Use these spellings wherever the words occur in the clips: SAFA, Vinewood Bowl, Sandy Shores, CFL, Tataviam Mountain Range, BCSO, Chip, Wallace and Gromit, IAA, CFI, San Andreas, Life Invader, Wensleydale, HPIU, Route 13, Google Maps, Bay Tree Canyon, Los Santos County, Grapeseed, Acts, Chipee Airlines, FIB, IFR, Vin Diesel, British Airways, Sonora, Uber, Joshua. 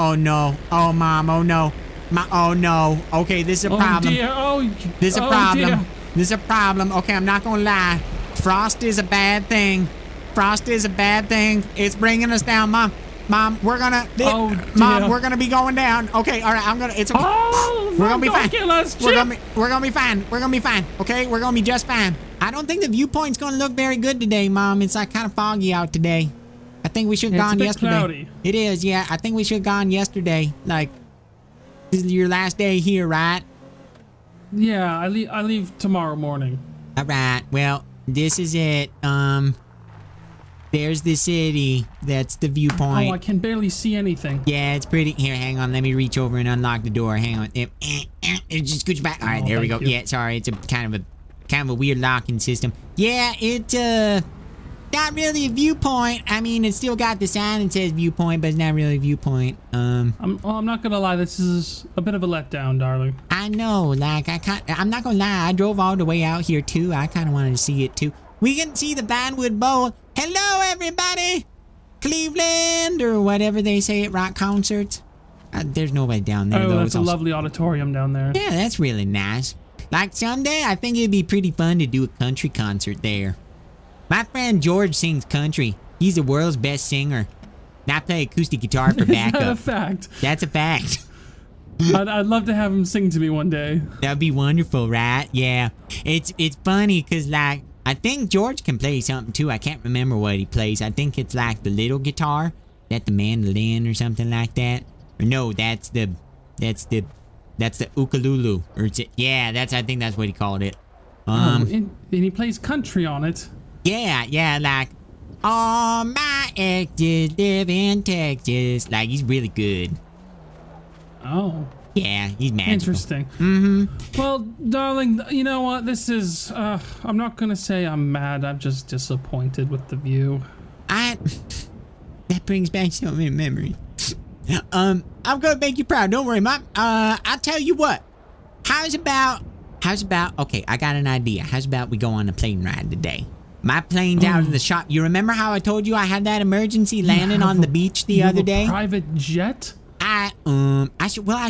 Oh no. Oh mom. Oh no. Oh no. Okay, this is a problem. Dear. Oh, this is a problem. Dear. This is a problem. Okay, I'm not gonna lie. Frost is a bad thing. Frost is a bad thing. It's bringing us down, mom. Mom, we're gonna. Mom, we're gonna be going down. Okay, all right. I'm gonna. It's okay. Oh, we're gonna be fine. We're gonna be fine. We're gonna be fine. Okay, we're gonna be just fine. I don't think the viewpoint's gonna look very good today, mom. It's like kind of foggy out today. I think we should have gone yesterday. Cloudy. It is, yeah. I think we should have gone yesterday. Like, this is your last day here, right? Yeah, I leave tomorrow morning. All right. Well, this is it. There's the city. That's the viewpoint. Oh, I can barely see anything. Yeah, it's pretty. Here, hang on. Let me reach over and unlock the door. Hang on. Just scooch back. All right, there we go. Yeah, sorry. It's a kind of a weird locking system. Yeah, it's not really a viewpoint. I mean, it's still got the sign that says viewpoint, but it's not really a viewpoint. I'm not gonna lie. This is a bit of a letdown, darling. I know. Like, I'm not gonna lie. I drove all the way out here too. I kind of wanted to see it too. We can see the Vinewood Bowl. Hello, everybody! Cleveland, or whatever they say at rock concerts. There's nobody down there, though. That's a lovely auditorium down there. Yeah, that's really nice. Like, someday, I think it'd be pretty fun to do a country concert there. My friend George sings country. He's the world's best singer. And I play acoustic guitar for backup. That's a fact. That's a fact. I'd love to have him sing to me one day. That'd be wonderful, right? Yeah. It's funny, because, like, I think George can play something too. I can't remember what he plays. I think it's like the little guitar. Is that the mandolin or something like that? Or no, that's the ukulele. Or it's yeah, I think that's what he called it. And he plays country on it. Yeah, like all my exes live in Texas. Like, he's really good. Oh. Yeah, he's magical. Interesting. Mm-hmm. Well, darling, you know what? This is, I'm not going to say I'm mad. I'm just disappointed with the view. That brings back so many memories. I'm going to make you proud. Don't worry, Mom. I'll tell you what. How's about, okay, I got an idea. How's about we go on a plane ride today? My plane's out of the shop. You remember how I told you I had that emergency landing on the beach the other day? Private jet? I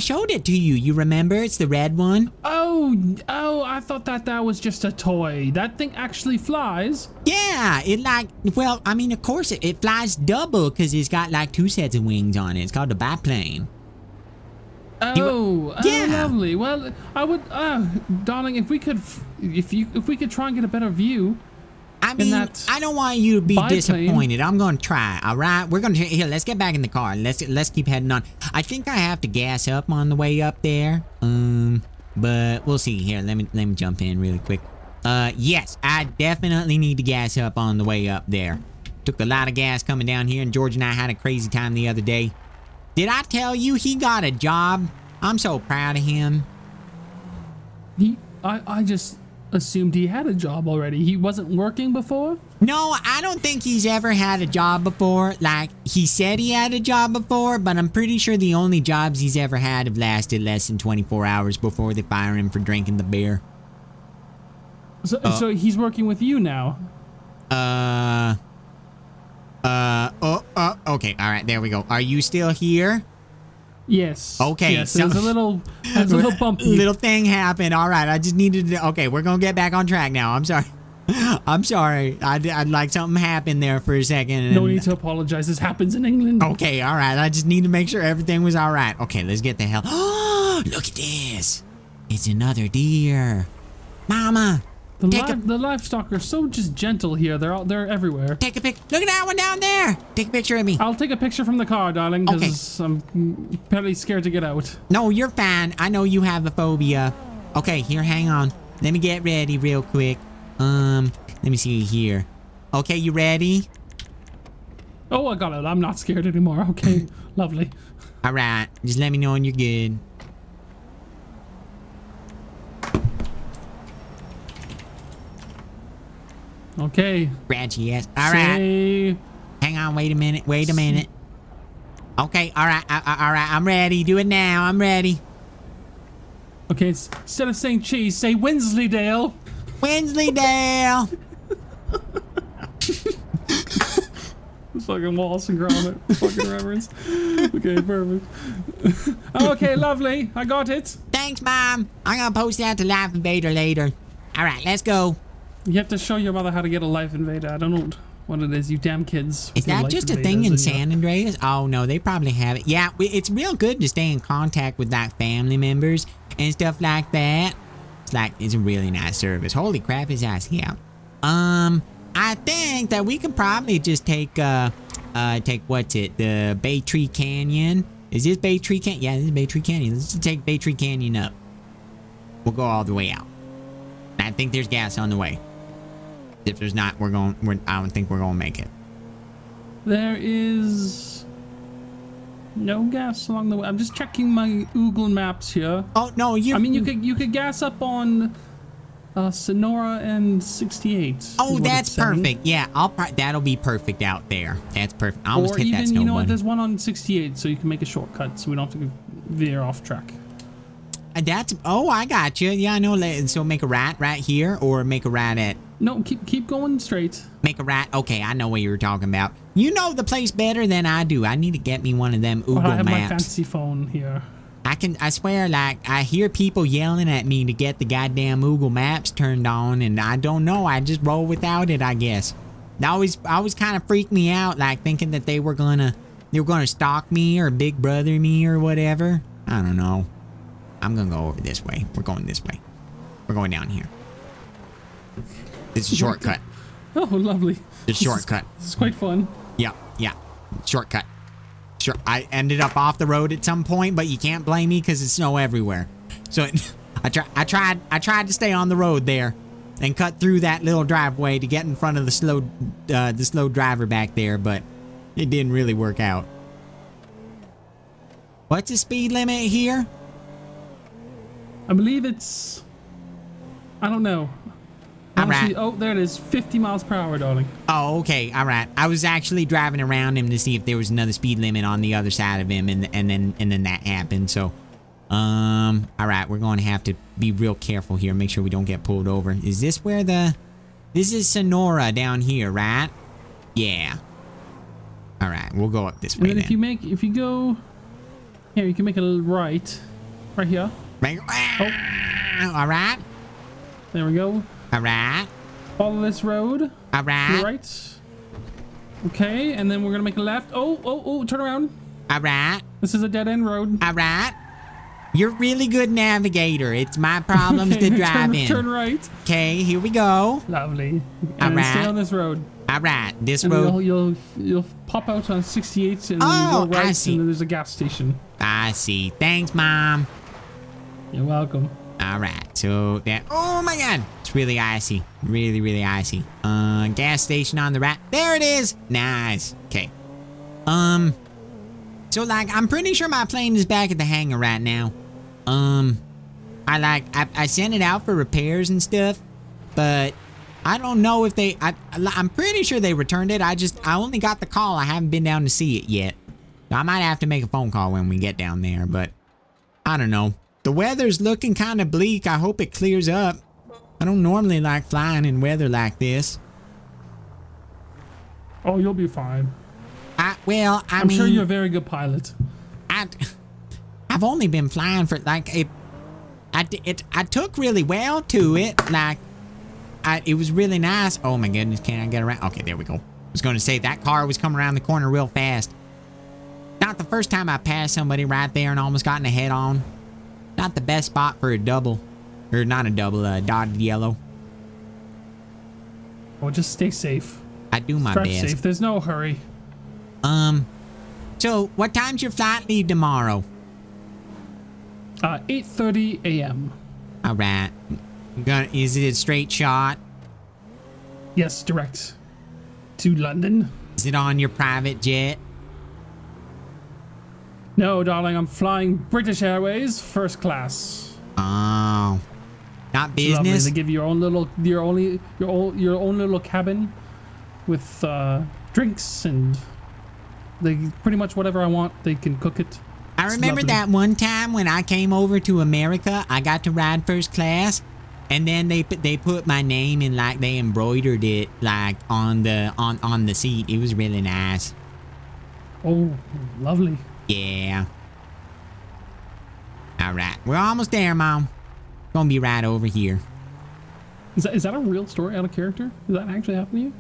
showed it to you. You remember? It's the red one. Oh, I thought that was just a toy. That thing actually flies. Yeah, of course it flies double because it's got like two sets of wings on it. It's called a biplane. Oh, yeah. Oh, lovely. Well, I would, darling, if we could try and get a better view. I mean, I don't want you to be disappointed. I'm going to try, all right? We're going to... Here, let's get back in the car. Let's keep heading on. I think I have to gas up on the way up there. But we'll see. Here, let me jump in really quick. Yes, I definitely need to gas up on the way up there. Took a lot of gas coming down here, and George and I had a crazy time the other day. Did I tell you he got a job? I'm so proud of him. I just... assumed he had a job already. He wasn't working before? No, I don't think he's ever had a job before. Like, he said he had a job before, but I'm pretty sure the only jobs he's ever had have lasted less than 24 hours before they fire him for drinking the beer. So he's working with you now? Okay, all right, there we go. Are you still here? Yes. Okay. Yes, so there's a little bumpy. Little thing happened. All right. I just needed to. Okay. We're going to get back on track now. I'm sorry. I'd like something happened there for a second. No need to apologize. This happens in England. Okay. All right. I just need to make sure everything was all right. Okay. Let's get the hell. Look at this. It's another deer. Mama. The livestock are so just gentle here. They're everywhere. Take a pic. Look at that one down there. Take a picture of me. I'll take a picture from the car, darling, because I'm fairly scared to get out. No, you're fine. I know you have a phobia. Okay, here, hang on. Let me get ready real quick. Let me see here. Okay, you ready? Oh, I got it. I'm not scared anymore. Okay, lovely. All right, just let me know when you're good. Okay. Ratchet, yes. All right. Hang on. Wait a minute. Okay. All right. All right. I'm ready. Do it now. I'm ready. Okay. Instead of saying cheese, say Wensleydale. Wensleydale. fucking Wallace and Gromit fucking reference. Okay, perfect. Okay, lovely. I got it. Thanks, Mom. I'm gonna post that to Life Invader later. All right, let's go. You have to show your mother how to get a Life Invader. I don't know what it is, you damn kids. Is that just a thing in San Andreas? Oh, no, they probably have it. Yeah, it's real good to stay in contact with, like, family members and stuff like that. It's like, it's a really nice service. Holy crap, it's icy out. I think that we could probably just take, what's it? The Bay Tree Canyon. Is this Bay Tree Canyon? Yeah, this is Bay Tree Canyon. Let's just take Bay Tree Canyon up. We'll go all the way out. I think there's gas on the way. If there's not, I don't think we're going to make it. There is no gas along the way. I'm just checking my Google Maps here. Oh, no, you... I mean, you could gas up on... Sonora and 68. Oh, that's perfect. Yeah, that'll be perfect out there. That's perfect. I almost hit that snow. You know what? There's one on 68, so you can make a shortcut, so we don't have to veer off track. That's. Oh, I got you. Yeah, I know. So make a right here, or make a right at. No, keep going straight. Make a right. Okay, I know what you were talking about. You know the place better than I do. I need to get me one of them Google Maps. I have my fancy phone here. I swear, like, I hear people yelling at me to get the goddamn Google Maps turned on, and I don't know, I just roll without it, I guess. That always kind of freaked me out, like, thinking that they were gonna stalk me or big brother me or whatever. I don't know. I'm gonna go over this way. We're going this way. We're going down here. It's a shortcut. Oh, lovely. It's a shortcut. It's quite fun. Yeah, yeah. Shortcut. Sure, I ended up off the road at some point, but you can't blame me because it's snow everywhere. So I tried to stay on the road there and cut through that little driveway to get in front of the slow driver back there, but it didn't really work out. What's the speed limit here? I believe it's... I don't know. Honestly, all right. Oh, there it is. 50 miles per hour, darling. Oh, okay. All right. I was actually driving around him to see if there was another speed limit on the other side of him, and then that happened. So, all right. We're going to have to be real careful here. Make sure we don't get pulled over. Is this where the... This is Sonora down here, right? Yeah. All right. We'll go up this way then. And if you make... If you go... Here, you can make a little right. Right here. Right. Oh. All right. There we go. All right. Follow this road. All right. To the right. Okay, and then we're gonna make a left. Oh! Turn around. All right. This is a dead end road. All right. You're a really good navigator. It's my problems okay, to drive in. Turn right. Okay, here we go. Lovely. And all right. Stay on this road. All right. This and road. You'll pop out on 68 and then you go right, I see. And then there's a gas station. I see. Thanks, Mom. You're welcome. All right, so that... Oh, my God. It's really icy. Really, really icy. Gas station on the right. There it is. Nice. Okay. So, like, I'm pretty sure my plane is back at the hangar right now. I sent it out for repairs and stuff, but I don't know if they... I'm pretty sure they returned it. I only got the call. I haven't been down to see it yet. I might have to make a phone call when we get down there, but I don't know. The weather's looking kind of bleak. I hope it clears up. I don't normally like flying in weather like this. Oh, you'll be fine. I mean... I'm sure you're a very good pilot. I've only been flying for, like, I took really well to it. Like, it was really nice. Oh, my goodness. Can I get around? Okay, there we go. I was going to say, that car was coming around the corner real fast. Not the first time I passed somebody right there and almost gotten a head-on. Not the best spot for a double, or not a double, dotted yellow. Well, just stay safe. I do my best. Safe. There's no hurry. So what time's your flight leave tomorrow? 8:30 a.m. All right. Is it a straight shot? Yes, direct to London. Is it on your private jet? No, darling, I'm flying British Airways, first class. Oh, not business. They give you your own little, your own little cabin, with drinks and they pretty much whatever I want. They can cook it. I remember that one time when I came over to America, I got to ride first class, and then they put my name in, like, they embroidered it, like, on the seat. It was really nice. Oh, lovely. Yeah. All right. We're almost there, Mom. Gonna be right over here. Is that a real story out of character? Did that actually happen to you?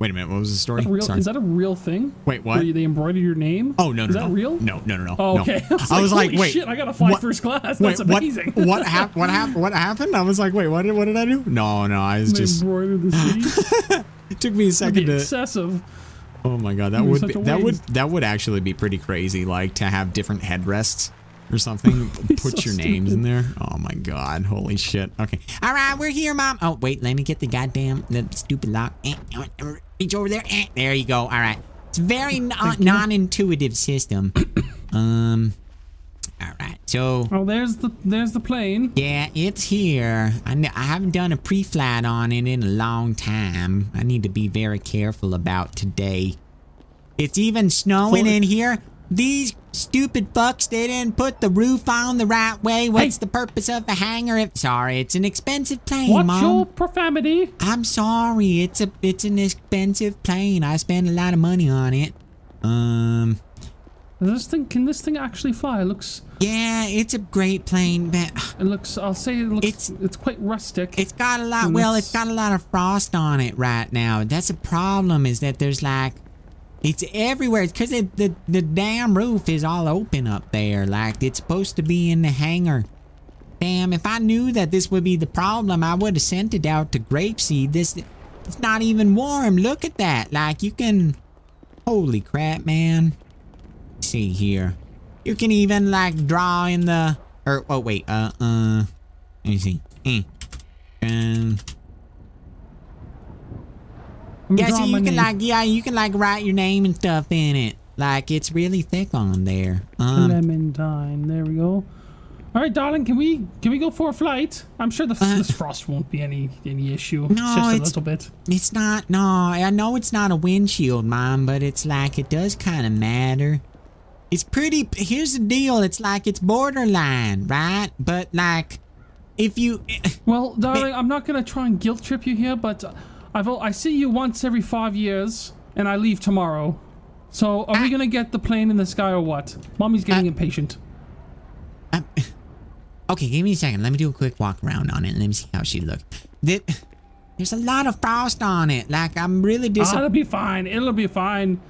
Wait a minute. What was the story? Sorry. Is that a real thing? Wait, what? Where they embroidered your name? Oh, no, no, no. Is that real? No, no, no, no. Oh, okay. No. I was like, holy shit, I got to fly first class. That's amazing. What happened? I was like, wait, what did I do? No, no, I was just... embroidered the city? It took me a second to... excessive. Oh, my God. That would actually be pretty crazy, like, to have different headrests or something. Put your names in there. Oh, my God. Holy shit. Okay. All right, we're here, Mom. Oh, wait, let me get the goddamn stupid lock. Reach over there. There you go. All right. It's a very non-intuitive system. All right. So. Oh, there's the plane. Yeah, it's here. I haven't done a pre-flight on it in a long time. I need to be very careful about today. It's even snowing in here. These stupid fucks, they didn't put the roof on the right way. What's the purpose of a hangar if... Sorry, it's an expensive plane, Mom. What's your profanity? I'm sorry, it's an expensive plane. I spend a lot of money on it. Can this thing actually fly? It looks... Yeah, it's a great plane, but... I'll say it's quite rustic. It's got a lot... Well, it's got a lot of frost on it right now. That's a problem, is that there's like... It's everywhere. It's because the damn roof is all open up there. Like, it's supposed to be in the hangar. Damn, if I knew that this would be the problem, I would have sent it out to Grapeseed. It's not even warm. Look at that. Like, you can... Holy crap, man. Let's see here. You can even, like, draw in the... Or, oh, wait. Let me see. Yeah, so you can like write your name and stuff in it. Like, it's really thick on there. Lemon time. There we go. All right, darling, can we go for a flight? I'm sure this frost won't be any issue. No, it's just a little bit. It's not. No, I know it's not a windshield, Mom, but it's like it does kind of matter. It's pretty. Here's the deal. It's like it's borderline, right? But like, if you. Well, darling, I'm not gonna try and guilt trip you here, but. I see you once every 5 years, and I leave tomorrow. So, are we gonna get the plane in the sky or what? Mommy's getting impatient. Okay, give me a second. Let me do a quick walk around on it. Let me see how she looks. There's a lot of frost on it. Like, I'm really disappointed. It'll be fine. It'll be fine.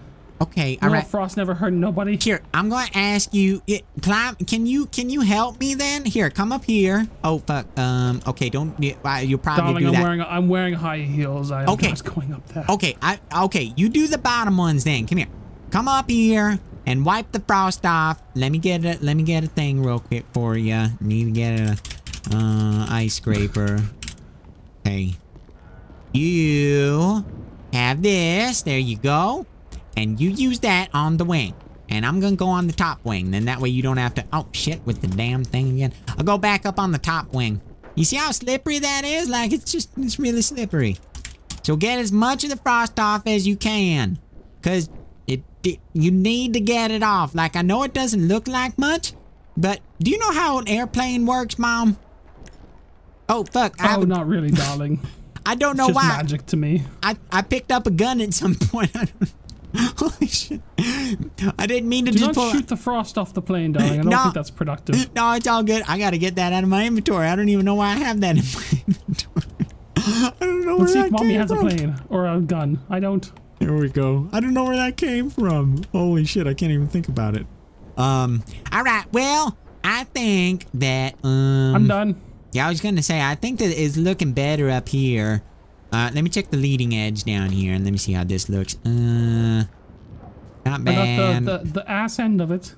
Okay, all right. Frost never hurt nobody. Here, I'm gonna ask you, can you help me then? Here, come up here. Oh fuck. Okay, don't. You'll probably do that. I'm wearing high heels. I was going up there. Okay. Okay. You do the bottom ones then. Come here. Come up here and wipe the frost off. Let me get a thing real quick for you. Need to get a ice scraper. Okay. You have this. There you go. And you use that on the wing. And I'm gonna go on the top wing. Then that way you don't have to... Oh, shit, with the damn thing again. I'll go back up on the top wing. You see how slippery that is? Like, it's really slippery. So get as much of the frost off as you can. Because you need to get it off. Like, I know it doesn't look like much. But do you know how an airplane works, Mom? Oh, fuck. Oh, not really, darling. I don't know why. It's just magic to me. I picked up a gun at some point. I don't know. Holy shit. I didn't mean to just pull... Do not shoot the frost off the plane, darling. I don't think that's productive. No, it's all good. I gotta get that out of my inventory. I don't even know why I have that in my inventory. I don't know where that came from. Let's see if Mommy has a plane or a gun. I don't. There we go. I don't know where that came from. Holy shit, I can't even think about it. Alright, well, I think that, I'm done. Yeah, I was gonna say, I think that it's looking better up here. Let me check the leading edge down here, and let me see how this looks. Not bad. The ass end of it.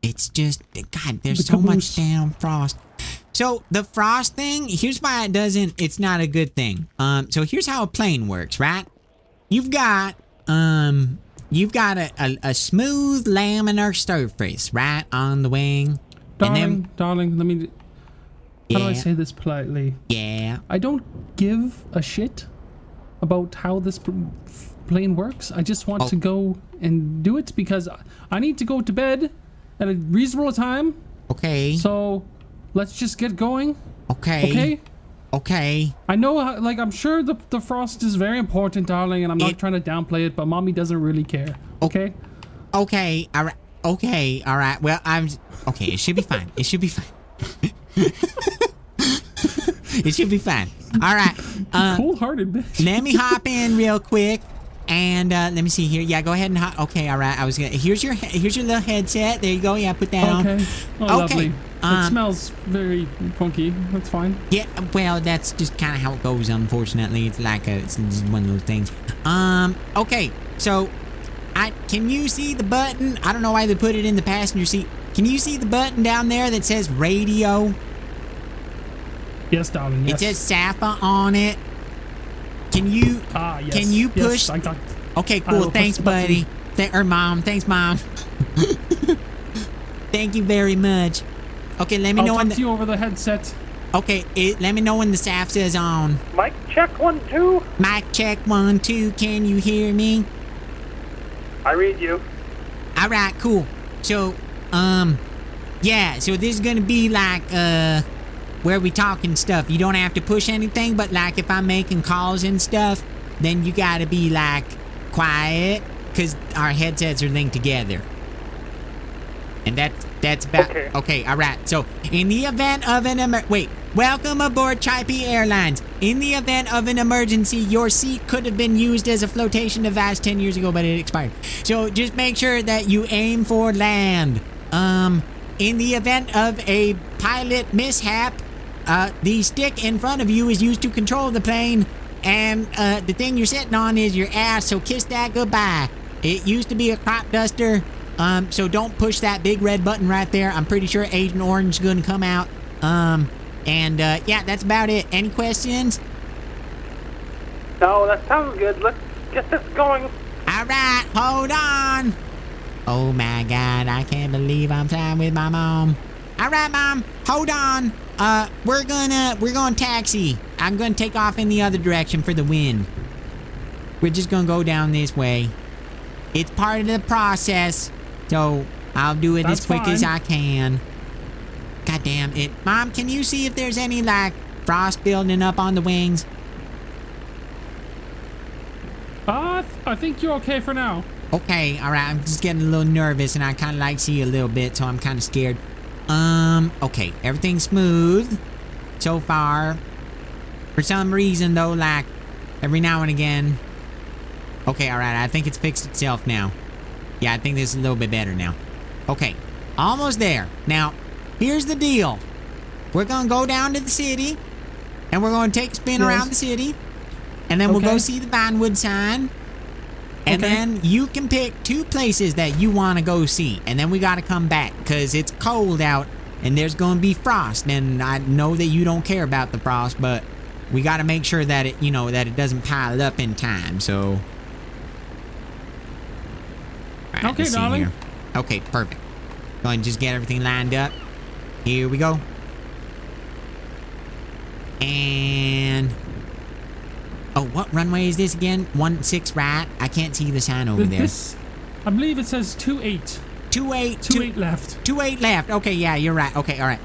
It's just, God, there's so much damn frost. So, the frost thing, here's why it doesn't, it's not a good thing. So here's how a plane works, right? You've got a smooth laminar surface, right, on the wing. Darling, let me... How do I say this politely? Yeah. I don't give a shit about how this plane works. I just want to go and do it because I need to go to bed at a reasonable time. Okay. So let's just get going. Okay. Okay. Okay. I know, like, I'm sure the frost is very important, darling, and I'm not trying to downplay it, but mommy doesn't really care. Okay? Okay. All right. Okay. All right. Well, I'm... Okay, it should be fine. It should be fine. It should be fine. All right. Cold-hearted bitch. Let me hop in real quick. And let me see here. Yeah, go ahead and hop. Okay, all right. I was gonna. Here's your little headset. There you go. Yeah, put that on. Oh, okay. Lovely. It smells very funky. That's fine. Yeah. Well, that's just kind of how it goes. Unfortunately, it's like it's just one of those things. Okay. So, can you see the button? I don't know why they put it in the passenger seat. Can you see the button down there that says radio? Yes, darling. Yes. It says SAFA on it. Can you yes. Can you push? Yes, okay, cool. Thanks, buddy. Mom. Thanks, mom. Thank you very much. Okay, let me know when. I'll talk to you over the headset. Okay, let me know when the SAFA is on. Mic check 1 2. Mic check 1 2. Can you hear me? I read you. All right, cool. So, yeah. So this is gonna be like where we talking stuff. You don't have to push anything, but like if I'm making calls and stuff, then you gotta be like quiet, because our headsets are linked together. And that's about okay. All right. So in the event of an welcome aboard Chipee Airlines. In the event of an emergency, your seat could have been used as a flotation device 10 years ago, but it expired. So just make sure that you aim for land. In the event of a pilot mishap. The stick in front of you is used to control the plane, and the thing you're sitting on is your ass, so kiss that goodbye. It used to be a crop duster, so don't push that big red button right there. I'm pretty sure Agent Orange is going to come out. Yeah, that's about it. Any questions? No, that sounds good. Let's get this going. All right, hold on. Oh, my God, I can't believe I'm flying with my mom. All right, mom, hold on. We're gonna taxi. I'm gonna take off in the other direction for the wind. We're just gonna go down this way. It's part of the process, so I'll do it as quick as I can. God damn it. Mom, can you see if there's any, like, frost building up on the wings? I think you're okay for now. Okay, alright, I'm just getting a little nervous, and I kinda like see a little bit, so I'm kinda scared. Okay, everything's smooth so far. For some reason, though, like, every now and again. Okay, alright, I think it's fixed itself now. Yeah, I think this is a little bit better now. Okay, almost there. Now, here's the deal. We're gonna go down to the city, and we're gonna take a spin around the city, and then we'll go see the Vinewood sign. And then you can pick two places that you want to go see. And then we got to come back because it's cold out and there's going to be frost. And I know that you don't care about the frost, but we got to make sure that it, you know, that it doesn't pile up in time. So. Right, okay, darling. Here. Okay, perfect. Go ahead and just get everything lined up. Here we go. And... Oh, what runway is this again? 16 right? I can't see the sign over there. This, I believe it says 28. 28. 28 left. 28 left. Okay, yeah, you're right. Okay, all right.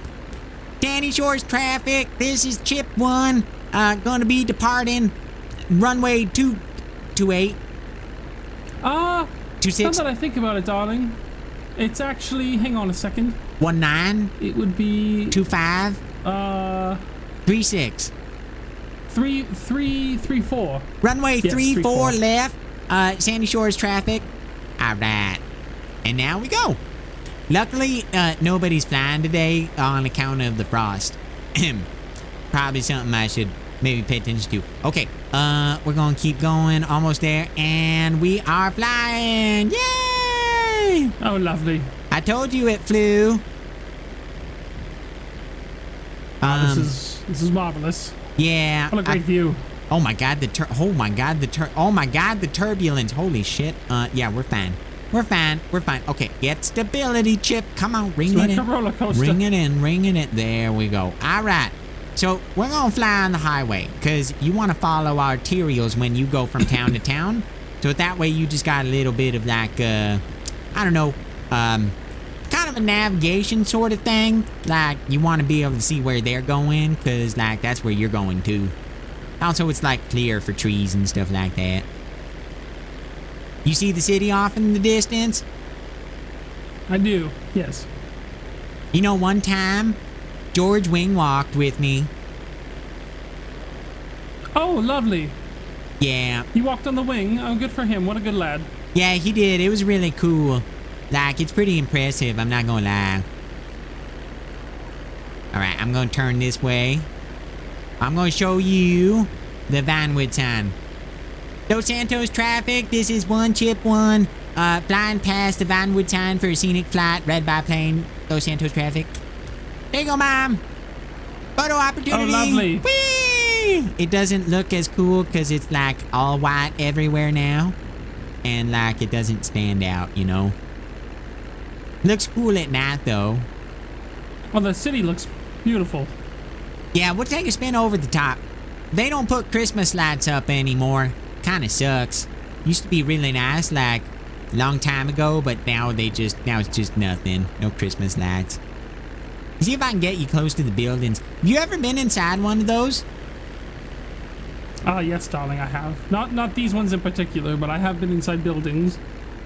Sandy Shores traffic. This is Chip 1. Gonna be departing runway 28. 26. Now that I think about it, darling, it's actually. Hang on a second. 19. It would be. 25. 36. 334. Runway 34 left. Sandy Shores traffic. All right. And now we go. Luckily, nobody's flying today on account of the frost. Probably something I should maybe pay attention to. Okay. We're going to keep going. Almost there. And we are flying. Yay! Oh, lovely. I told you it flew. This is marvelous. Yeah. What a great view. Oh my God, the turbulence. Holy shit. Yeah, we're fine. We're fine. Okay, get stability, Chip. Come on, ring it in. Ring it in. There we go. All right. So we're gonna fly on the highway because you want to follow arterials when you go from town to town. So that way you just got a little bit of like, I don't know, kind of of a navigation sort of thing. Like, you want to be able to see where they're going, because, like, that's where you're going to. Also, it's, like, clear for trees and stuff like that. You see the city off in the distance? I do, yes. You know, one time, George Wing walked with me. Oh, lovely. Yeah. He walked on the wing. Oh, good for him. What a good lad. Yeah, he did. It was really cool. Like, it's pretty impressive. I'm not gonna lie. Alright, I'm gonna turn this way. I'm gonna show you the Vinewood sign. Los Santos traffic. This is 1 Chip 1. Flying past the Vinewood sign for a scenic flight. Red biplane. Los Santos traffic. There you go, Mom. Photo opportunity. Oh, lovely. Whee! It doesn't look as cool because it's, like, all white everywhere now. And, like, it doesn't stand out, you know. Looks cool at night, though. Well, the city looks beautiful. Yeah, we'll take a spin over the top. They don't put Christmas lights up anymore. Kind of sucks. Used to be really nice, like, a long time ago, but now they just... Now it's just nothing. No Christmas lights. See if I can get you close to the buildings. Have you ever been inside one of those? Oh, yes, darling, I have. Not these ones in particular, but I have been inside buildings.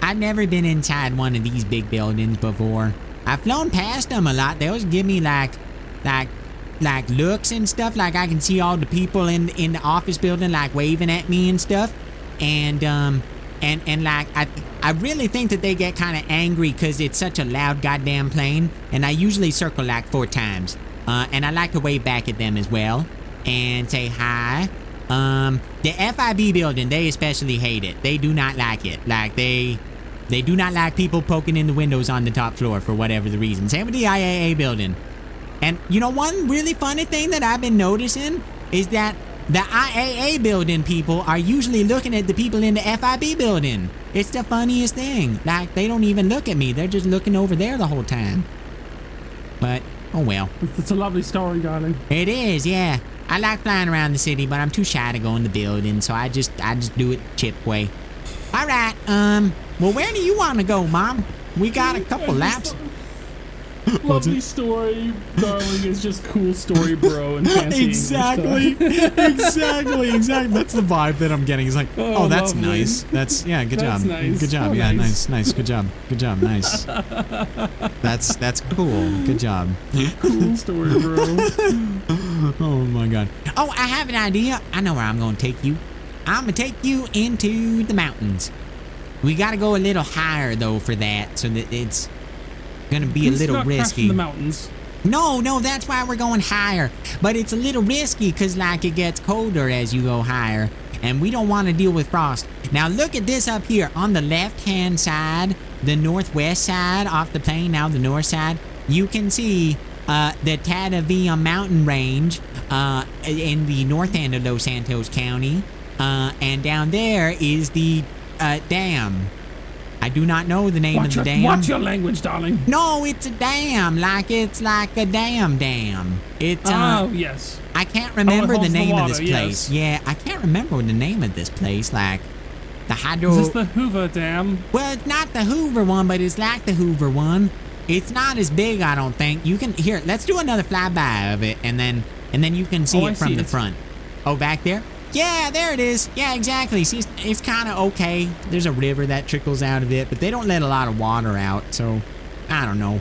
I've never been inside one of these big buildings before. I've flown past them a lot. They always give me like looks and stuff. Like, I can see all the people in the office building, like, waving at me and stuff. And like, I really think that they get kind of angry because it's such a loud goddamn plane. And I usually circle like 4 times. And I like to wave back at them as well and say hi. The FIB building, they especially hate it. They do not like it. Like, they do not like people poking in the windows on the top floor for whatever the reason. Same with the IAA building. And, you know, one really funny thing that I've been noticing is that the IAA building people are usually looking at the people in the FIB building. It's the funniest thing. Like, they don't even look at me. They're just looking over there the whole time. But, oh well. It's a lovely story, darling. It is, yeah. I like flying around the city, but I'm too shy to go in the building, so I just do it Chip way. All right, well, where do you want to go, Mom? We got a couple laps. Lovely story, darling, is just cool story, bro, and fancy. Exactly. That's the vibe that I'm getting. It's like, oh, that's lovely. Nice. That's, yeah, good that's job. Nice. Good job, oh, yeah, nice. Good job, nice. That's cool. Good job. Cool story, bro. Oh, my God. Oh, I have an idea. I know where I'm going to take you. I'm going to take you into the mountains. We got to go a little higher, though, for that, so that it's... gonna be a little risky. The mountains. No, that's why we're going higher. But it's a little risky because, like, it gets colder as you go higher, and we don't want to deal with frost. Now look at this up here on the left-hand side, the northwest side off the plain. Now the north side, you can see the Tataviam Mountain Range in the north end of Los Santos County, and down there is the dam. I do not know the name of the dam. Watch your language, darling. No, it's a dam. Like, it's like a dam. It's, oh, yes. I can't remember the name of this place. Yes. Yeah, I can't remember the name of this place. Like, the hydro... Is this the Hoover Dam? Well, it's not the Hoover one, but it's like the Hoover one. It's not as big, I don't think. You can... Here, let's do another flyby of it, and then you can see it from the front. Oh, back there? Yeah, there it is. Yeah, exactly. See, it's kind of okay. There's a river that trickles out of it, but they don't let a lot of water out, so I don't know.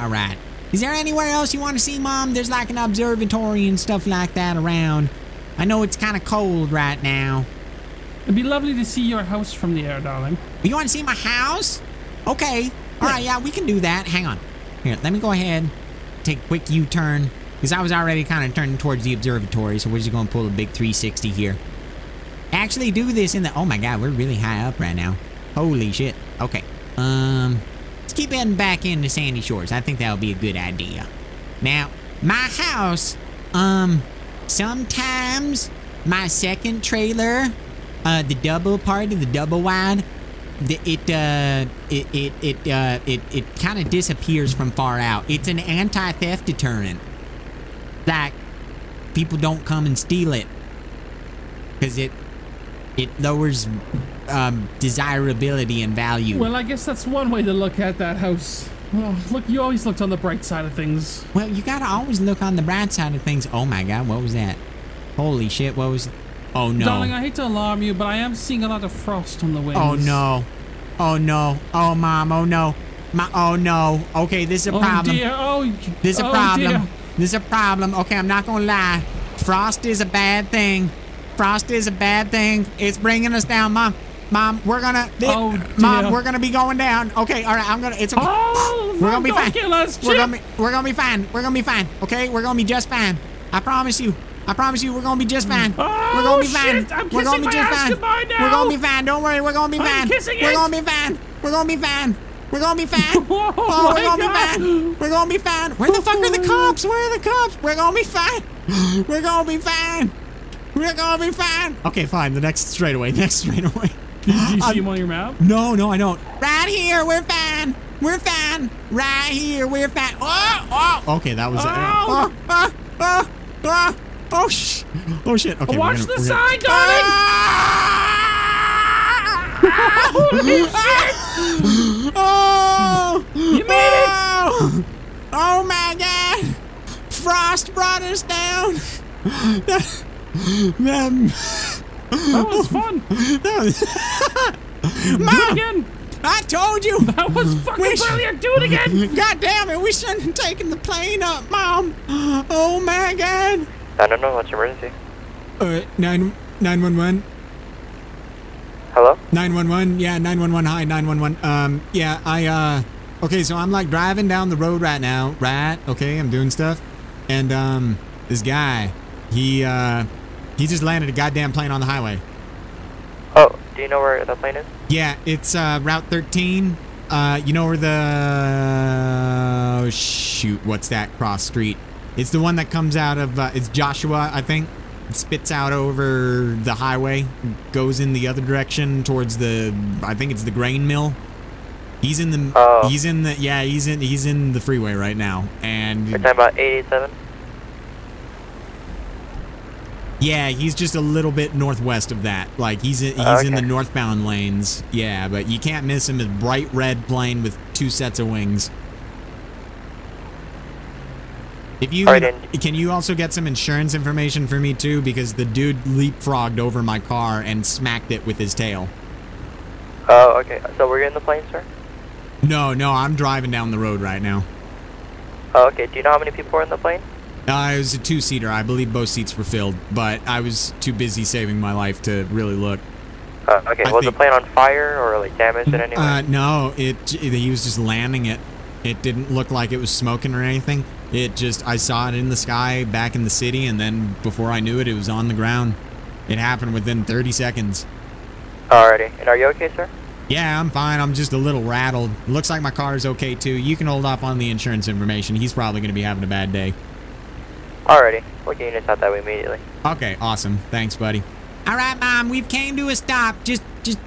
All right. Is there anywhere else you want to see, Mom? There's like an observatory and stuff like that around. I know it's kind of cold right now. It'd be lovely to see your house from the air, darling. You want to see my house? Okay. All right, yeah, we can do that. Hang on. Here, let me go ahead, take a quick U-turn. Because I was already kind of turning towards the observatory, so we're just going to pull a big 360 here. Actually do this in the... Oh, my God, we're really high up right now. Holy shit. Okay. Let's keep heading back into Sandy Shores. I think that'll be a good idea. Now, my house... sometimes my second trailer, the double part of the double wide... It kind of disappears from far out. It's an anti-theft deterrent. Like, people don't come and steal it because it lowers desirability and value. Well, I guess that's one way to look at that house. Oh, look, you always looked on the bright side of things. Well, you gotta always look on the bright side of things. Oh my god, what was that? Holy shit, what was... Oh no. Darling, I hate to alarm you, but I am seeing a lot of frost on the winds. Oh no. Oh no. Oh mom, oh no. My, oh no. Okay, this is a problem. Oh dear. Oh, this is a problem. Dear. This is a problem. Okay, I'm not gonna lie. Frost is a bad thing. Frost is a bad thing. It's bringing us down, mom. Mom, we're gonna. Mom, we're gonna be going down. Okay, all right. I'm gonna. It's okay. Oh, we're gonna be fine. We're gonna be fine. We're gonna be fine. Okay, we're gonna be just fine. I promise you. I promise you, we're gonna be just fine. Oh, we're gonna be fine. We're gonna be just fine. We're gonna be fine. Don't worry. We're gonna be fine. We're gonna be fine. We're gonna be fine. We're gonna be fine. Oh, we're gonna be fine. We're gonna be fine. Where the fuck are the cops? Where are the cops? We're gonna be fine. We're gonna be fine. We're gonna be fine. Okay, fine. The next straightaway. Next straightaway. Do you see him on your map? No, no, I don't. Right here, we're fine. We're fine. Right here, we're fine. Oh, oh. Okay, that was it. Oh, oh, oh, oh, oh, shit. Oh, shit. Okay, watch the sign, darling. Ah! Holy shit. Oh. You made it. Oh, my God. Frost brought us down. That was fun. Mom, again. I told you. That was fucking brilliant. Do it again. God damn it. We shouldn't have taken the plane up, Mom. Oh, my God. I don't know. What's your emergency? 911. Hello? 911. Yeah, 911. Hi, 911. Yeah, okay, so I'm, like, driving down the road right now, right? Okay, I'm doing stuff. And, this guy, he just landed a goddamn plane on the highway. Oh, do you know where the plane is? Yeah, it's Route 13. You know where the... Oh, shoot, what's that cross street? It's the one that comes out of... it's Joshua, I think. It spits out over the highway. Goes in the other direction towards the... I think it's the grain mill. He's in the... Oh. He's in the... Yeah, he's in the freeway right now. And... We're talking about 887? Yeah, he's just a little bit northwest of that. Like, he's in the northbound lanes. Yeah, but you can't miss him. His bright red plane with two sets of wings. If you can you also get some insurance information for me, too? Because the dude leapfrogged over my car and smacked it with his tail. Oh, okay. So were you in the plane, sir? No, no, I'm driving down the road right now. Oh, okay. Do you know how many people were in the plane? It was a two-seater. I believe both seats were filled, but I was too busy saving my life to really look. Okay, was the plane on fire or like damaged in any way? No, he was just landing it. It didn't look like it was smoking or anything. It just, I saw it in the sky back in the city, and then before I knew it, it was on the ground. It happened within 30 seconds. Alrighty, and are you okay, sir? Yeah, I'm fine. I'm just a little rattled. Looks like my car is okay, too. You can hold off on the insurance information. He's probably going to be having a bad day. Alrighty, we're getting us out that way immediately. Okay, awesome. Thanks, buddy. Alright, Mom, we've came to a stop. Just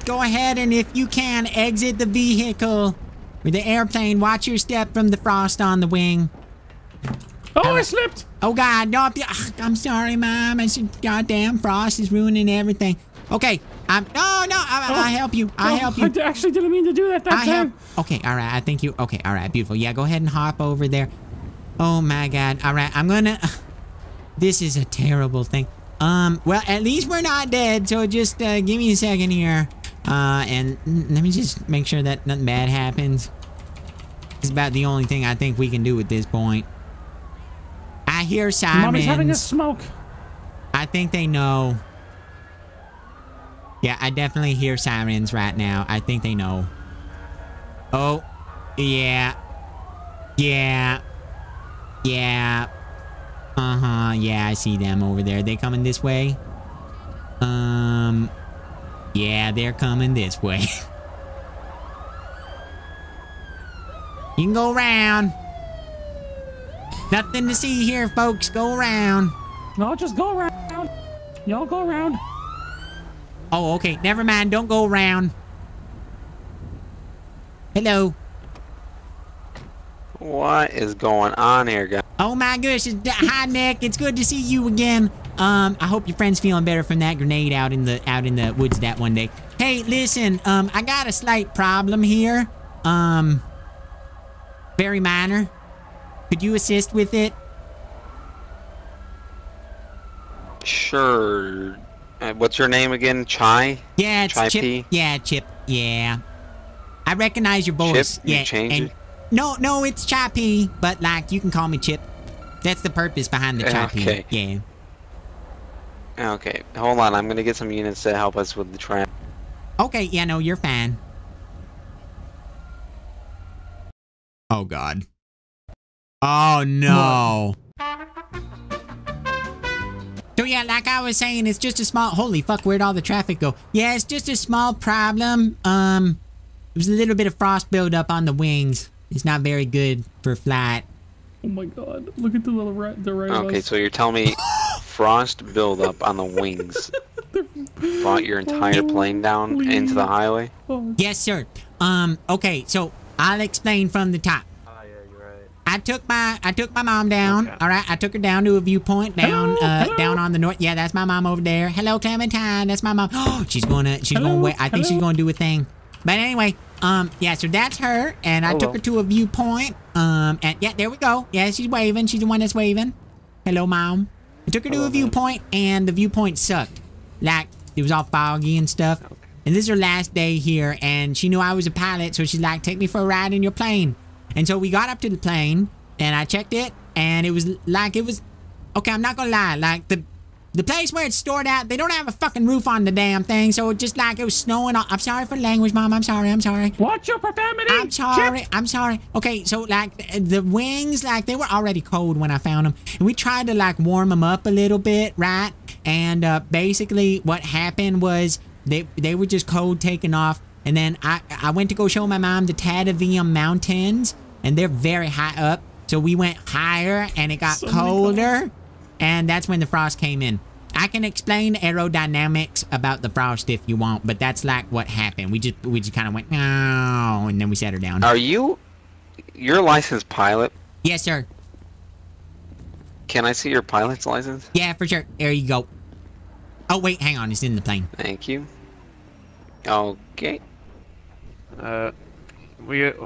go ahead and, if you can, exit the vehicle. With the airplane, watch your step from the frost on the wing. Oh, I slipped! Oh, God, no, I'm sorry, Mom. Goddamn frost is ruining everything. Okay, I'll help you. I'll help you. I actually didn't mean to do that time. Okay, alright, I think you... Okay, alright, beautiful. Yeah, go ahead and hop over there. Oh, my God. Alright, I'm gonna... This is a terrible thing. Well, at least we're not dead, so just give me a second here. And let me just make sure that nothing bad happens. It's about the only thing I think we can do at this point. I hear sirens. Mommy's having a smoke. I think they know. Yeah, I definitely hear sirens right now. I think they know. Oh, yeah. Yeah. Yeah. Yeah, I see them over there. They coming this way? Yeah, they're coming this way. You can go around. Nothing to see here, folks. Go around. No, just go around. Y'all go around. Oh, okay. Never mind. Don't go around. Hello. What is going on here, guys? Oh my gosh, hi Nick, it's good to see you again. I hope your friend's feeling better from that grenade out in the woods that one day. Hey, listen, I got a slight problem here. Very minor. Could you assist with it? Sure. What's her name again? Chai? Yeah, it's Chai Chip. P? Yeah, Chip. Yeah. I recognize your voice. Chip? Yeah. You changed it? No, it's Chipee, but like you can call me Chip. That's the purpose behind the Chipee. Okay. Yeah. Okay. Hold on, I'm gonna get some units to help us with the trap. Okay. Yeah. No, you're fine. Oh God. Oh no. So yeah, like I was saying, it's just a small. Holy fuck! Where'd all the traffic go? Yeah, it's just a small problem. There's a little bit of frost buildup on the wings. It's not very good for flight. Oh my God! Look at the little right. Okay, so you're telling me frost buildup on the wings brought your entire plane down into the highway? Yes, sir. Okay, so I'll explain from the top. I took my mom down. Okay. All right, I took her down to a viewpoint down down on the north. Yeah, that's my mom over there. Hello, Clementine. That's my mom. Oh, she's gonna wait. I think she's gonna do a thing. But anyway, yeah, so that's her, and I took her to a viewpoint, and yeah, there we go. Yeah, she's waving. She's the one that's waving. Hello, Mom. I took her to a viewpoint, and the viewpoint sucked. Like, it was all foggy and stuff. Okay. And this is her last day here, and she knew I was a pilot, so she's like, take me for a ride in your plane. And so we got up to the plane, and I checked it, and it was like, it was, okay, I'm not gonna lie, like, the place where it's stored at, they don't have a fucking roof on the damn thing, so it just like it was snowing off. I'm sorry for the language, Mom. I'm sorry. Watch your profanity. I'm sorry. Okay, so like the wings, like they were already cold when I found them, and we tried to like warm them up a little bit, right? And basically, what happened was they were just cold taking off, and then I went to go show my mom the Tataviam Mountains, and they're very high up, so we went higher, and it got colder. And that's when the frost came in. I can explain aerodynamics about the frost if you want, but that's like what happened. We just kind of went, no, and then we set her down. Are you... You're a licensed pilot? Yes, sir. Can I see your pilot's license? Yeah, for sure. There you go. Oh, wait, hang on. It's in the plane. Thank you. Okay.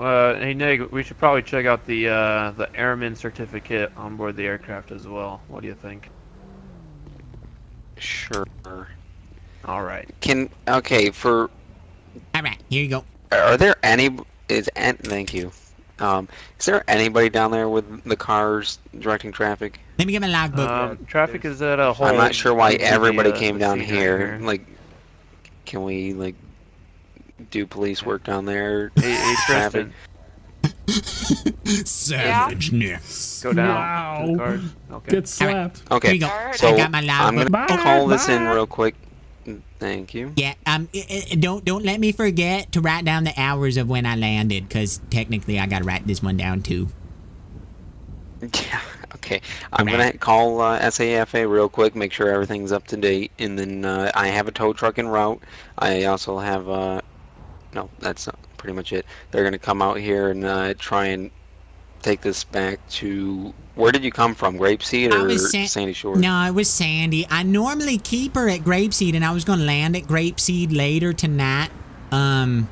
Hey Neg, we should probably check out the airman certificate on board the aircraft as well. What do you think? Sure. All right. All right, here you go. Are there any? Thank you. Is there anybody down there with the cars directing traffic? Let me get my logbook. Traffic is at a whole. I'm not sure why everybody came down here. Like, can we like? Do police work down there? Hey, Tristan. Savage Nick. Go down. Wow. Okay. Get slapped. Right. Okay. So I got my I'm gonna call this in real quick. Thank you. Yeah. Don't let me forget to write down the hours of when I landed, because technically I gotta write this one down too. Yeah. Okay. I'm gonna call SAFA real quick, make sure everything's up to date, and then I have a tow truck en route. I also have no, that's not pretty much it. They're gonna come out here and try and take this back to. Where did you come from, Grapeseed or Sandy Shores? No, it was Sandy. I normally keep her at Grapeseed, and I was gonna land at Grapeseed later tonight. And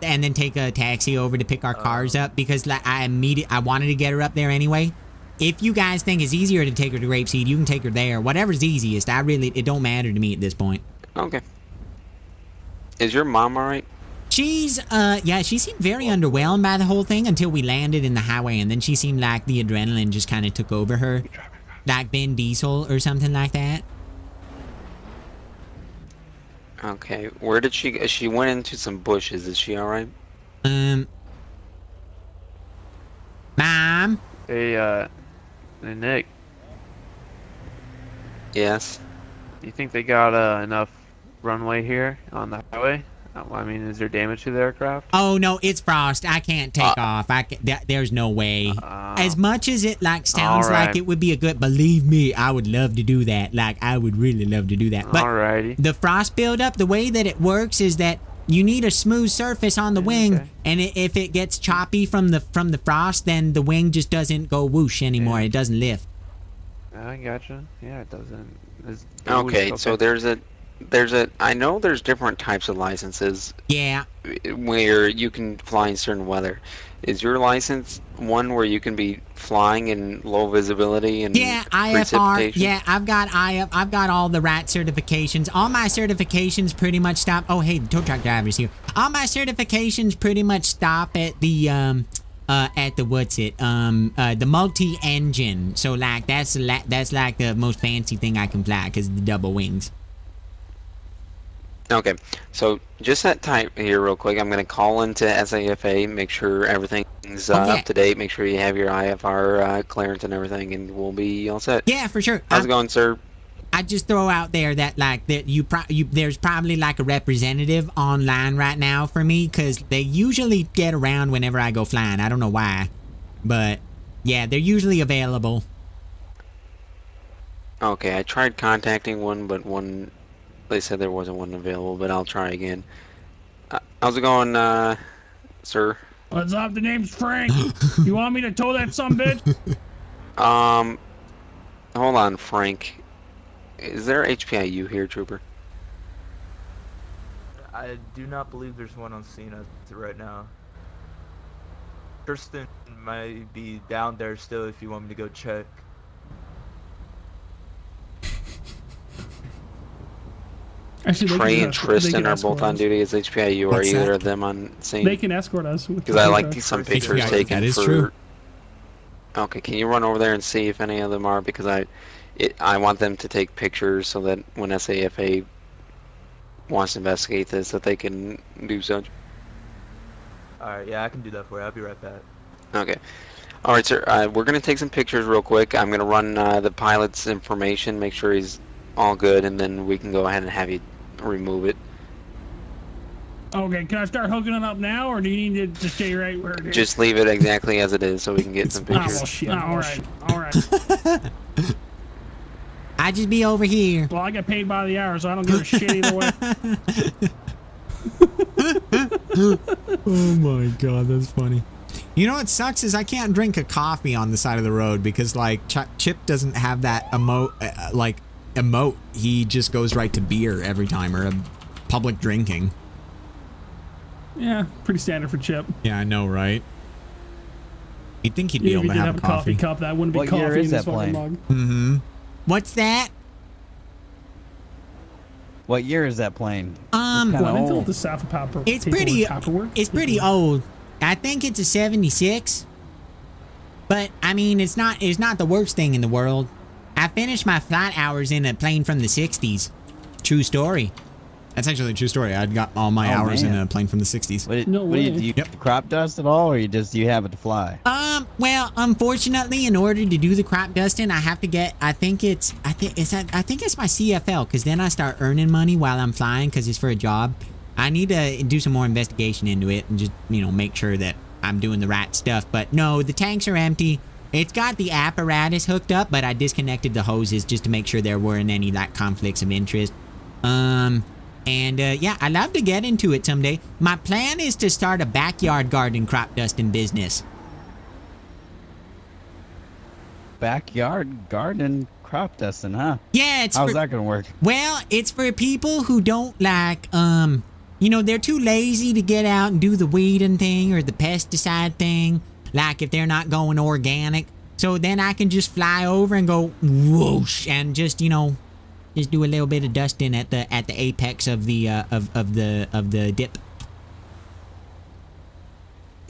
then take a taxi over to pick our cars up, because like I wanted to get her up there anyway. If you guys think it's easier to take her to Grapeseed, you can take her there. Whatever's easiest. It don't matter to me at this point. Okay. Is your mom all right? She's, yeah, she seemed very underwhelmed by the whole thing until we landed in the highway, and then she seemed like the adrenaline just kind of took over her, like Vin Diesel or something like that. Okay, where did she go? She went into some bushes. Is she all right? Mom? Hey, hey, Nick. Yes? You think they got, enough runway here on the highway? I mean, is there damage to the aircraft? Oh, no, it's frost. I can't take off. There's no way. As much as it, like, sounds like it would be a good... Believe me, I would love to do that. Like, I would really love to do that. But the frost buildup, the way that it works is that you need a smooth surface on the wing, and if it gets choppy from the frost, then the wing just doesn't go whoosh anymore. Yeah. It doesn't lift. I gotcha. Yeah, it doesn't. Okay, so there's a... I know there's different types of licenses. Yeah. Where you can fly in certain weather. Is your license one where you can be flying in low visibility and IFR? Yeah, I've got all the RAT certifications. All my certifications pretty much stop. Oh, hey, the tow truck driver's here. All my certifications pretty much stop at the the multi-engine. So like that's like the most fancy thing I can fly because the double wings. Okay, so just that type here real quick. I'm going to call into SAFA, make sure everything's up to date, make sure you have your IFR clearance and everything, and we'll be all set. Yeah, for sure. How's it going, sir? I just throw out there that there's probably like a representative online right now for me, because they usually get around whenever I go flying. I don't know why, but yeah, they're usually available. Okay, I tried contacting one, but one... They said there wasn't one available, but I'll try again. How's it going, sir? What's up? The name's Frank. You want me to tow that sumbitch? Hold on, Frank. Is there HPIU here, Trooper? I do not believe there's one on scene right now. Kirsten might be down there still if you want me to go check. Actually, Trey and Tristan are both on duty as HPIU. Are either of them on scene? They can escort us. Because I like some pictures taken. That is true. Okay, can you run over there and see if any of them are? Because I want them to take pictures so that when SAFA wants to investigate this, that they can do so. All right, yeah, I can do that for you. I'll be right back. Okay. All right, sir. We're going to take some pictures real quick. I'm going to run the pilot's information, make sure he's all good, and then we can go ahead and have you remove it. Okay, can I start hooking it up now, or do you need to stay right where it is? Just leave it exactly as it is so we can get some pictures. Oh, well, shit. Alright. I just be over here. Well, I get paid by the hour, so I don't give a shit either way. Oh my god, that's funny. You know what sucks is I can't drink a coffee on the side of the road because, like, Chip doesn't have that emote. He just goes right to beer every time, or public drinking. Yeah, pretty standard for Chip. Yeah, I know, right? You'd think he'd be able to have a coffee cup. That wouldn't be coffee in this fucking mug. Mm-hmm. What's that? What year is that plane? It's pretty old. I think it's a 76. But I mean, it's not the worst thing in the world. I finished my flight hours in a plane from the 60s. True story. That's actually a true story. I got all my hours in a plane from the 60s. Do you crop dust at all, or do you have it to fly? Well, unfortunately, in order to do the crop dusting, I have to get. I think it's my CFL, because then I start earning money while I'm flying, because it's for a job. I need to do some more investigation into it and just make sure that I'm doing the right stuff. But no, the tanks are empty. It's got the apparatus hooked up, but I disconnected the hoses just to make sure there weren't any, like, conflicts of interest. Yeah, I'd love to get into it someday. My plan is to start a backyard garden crop dusting business. Backyard garden crop dusting, huh? Yeah, it's How's that gonna work? Well, it's for people who don't, like, they're too lazy to get out and do the weeding thing or the pesticide thing. Like, if they're not going organic. So then I can just fly over and go whoosh and just, just do a little bit of dusting at the apex of the of the dip.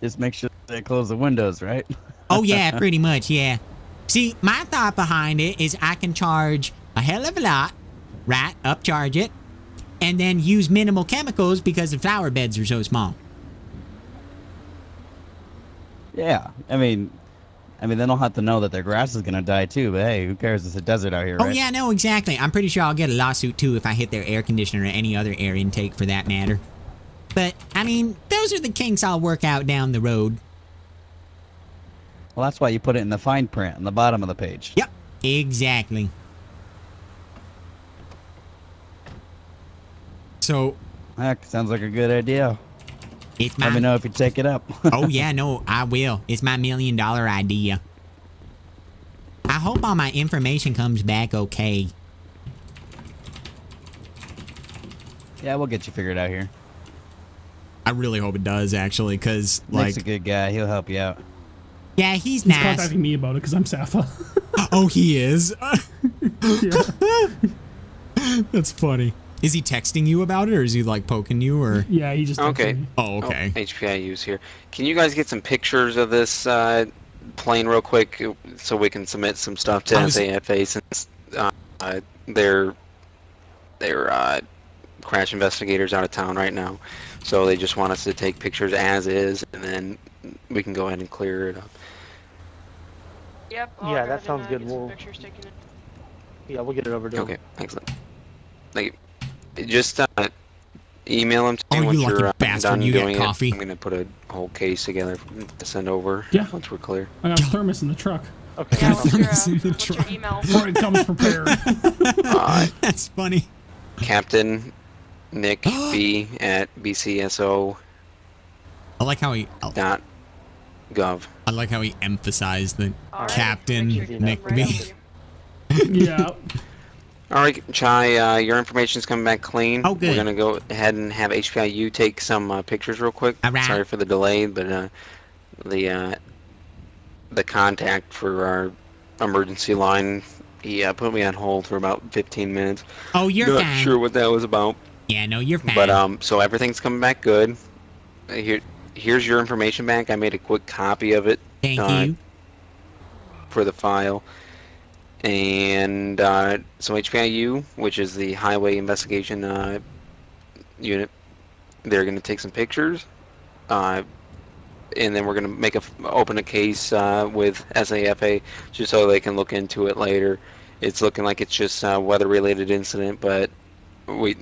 Just make sure they close the windows, right? Oh yeah, pretty much, yeah. See, my thought behind it is I can charge a hell of a lot, right? Upcharge it, and then use minimal chemicals because the flower beds are so small. Yeah, I mean, they don't have to know that their grass is gonna die too. But hey, who cares? It's a desert out here, right? Oh yeah, no, exactly. I'm pretty sure I'll get a lawsuit too if I hit their air conditioner or any other air intake for that matter. But I mean, those are the kinks I'll work out down the road. Well, that's why you put it in the fine print on the bottom of the page. Yep, exactly. So that sounds like a good idea. Let me know if you take it up. Oh, yeah, no, I will. It's my $1 million idea. I hope all my information comes back okay. Yeah, we'll get you figured out here. I really hope it does, actually, because like Nick's a good guy. He'll help you out. Yeah, he's nice. He's contacting me about it because I'm SAFA. Oh, he is? Yeah. That's funny. Is he texting you about it, or is he like poking you, or? Yeah, he just. Okay. Me. Oh, okay. Oh, HPIU's here. Can you guys get some pictures of this plane real quick so we can submit some stuff to SAFA since they're crash investigators out of town right now, so they just want us to take pictures as is, and then we can go ahead and clear it up. Yep. Yeah, that sounds good. We'll. Yeah, we'll get it over to. Okay. Excellent. Thank you. Just email them to me once you're done doing it. I'm gonna put a whole case together to send over. Yeah. Once we're clear. I got a thermos in the truck. Okay. Yeah, what's your email? Before it comes prepared. That's funny. Captain Nick B at BCSO. I like how he .gov. I like how he emphasized the Captain Nick B. Yeah. All right, Chai, your information's coming back clean. Oh, good. We're gonna go ahead and have HPIU take some pictures real quick. All right. Sorry for the delay, but the contact for our emergency line, he put me on hold for about 15 minutes. Oh, you're fine. Not sure what that was about. Yeah, no, you're fine. But so everything's coming back good. Here's your information back. I made a quick copy of it. Thank you for the file. And so HPIU, which is the Highway Investigation Unit, they're going to take some pictures, and then we're going to open a case with SAFA just so they can look into it later. It's looking like it's just a weather-related incident, but we